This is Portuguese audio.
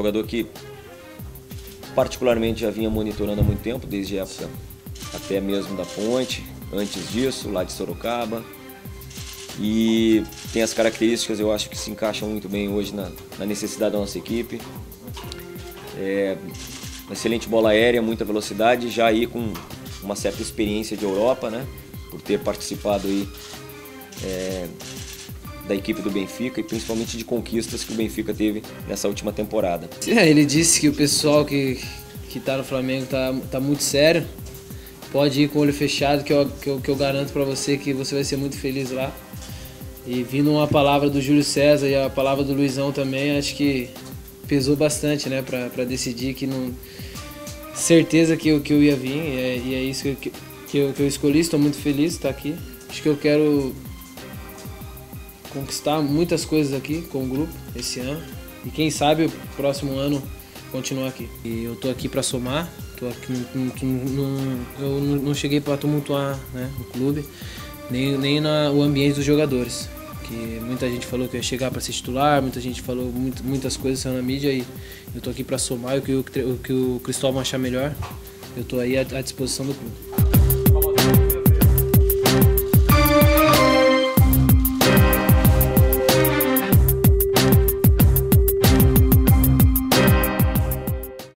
Jogador que particularmente já vinha monitorando há muito tempo, desde a época até mesmo da Ponte, antes disso, lá de Sorocaba. E tem as características, eu acho, que se encaixam muito bem hoje na necessidade da nossa equipe. É, excelente bola aérea, muita velocidade, já aí com uma certa experiência de Europa, né? Por ter participado aí da equipe do Benfica e principalmente de conquistas que o Benfica teve nessa última temporada. Ele disse que o pessoal que está no Flamengo tá muito sério. Pode ir com o olho fechado que eu garanto para você que você vai ser muito feliz lá. E vindo uma palavra do Júlio César e a palavra do Luizão também, acho que pesou bastante, né, para decidir que não... Certeza que eu ia vir, e é isso que eu escolhi. Estou muito feliz de estar aqui. Acho que eu quero conquistar muitas coisas aqui com o grupo esse ano e quem sabe o próximo ano continuar aqui. E eu estou aqui para somar, tô aqui, eu não cheguei para tumultuar, né, o clube, nem o ambiente dos jogadores. Que muita gente falou que eu ia chegar para ser titular, muita gente falou muitas coisas na mídia, e eu estou aqui para somar o que o Cristóvão achar melhor. Eu estou aí à disposição do clube.